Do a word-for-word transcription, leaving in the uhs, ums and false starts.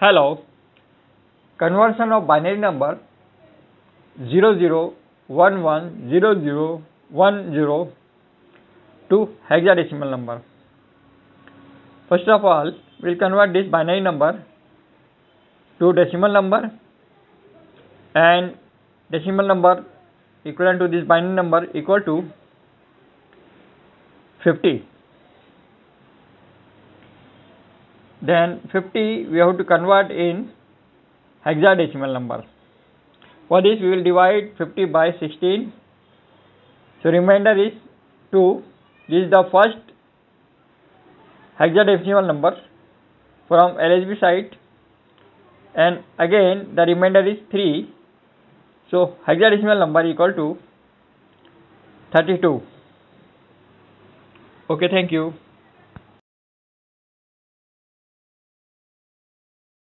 Hello. Conversion of binary number zero zero one one zero zero one zero to hexadecimal number. First of all, we will convert this binary number to decimal number, and decimal number equivalent to this binary number equal to fifty. Then fifty we have to convert in hexadecimal number. For this we will divide fifty by sixteen. So remainder is two. This is the first hexadecimal number from L H B side, and again the remainder is three. So hexadecimal number equal to thirty-two. Okay, thank you.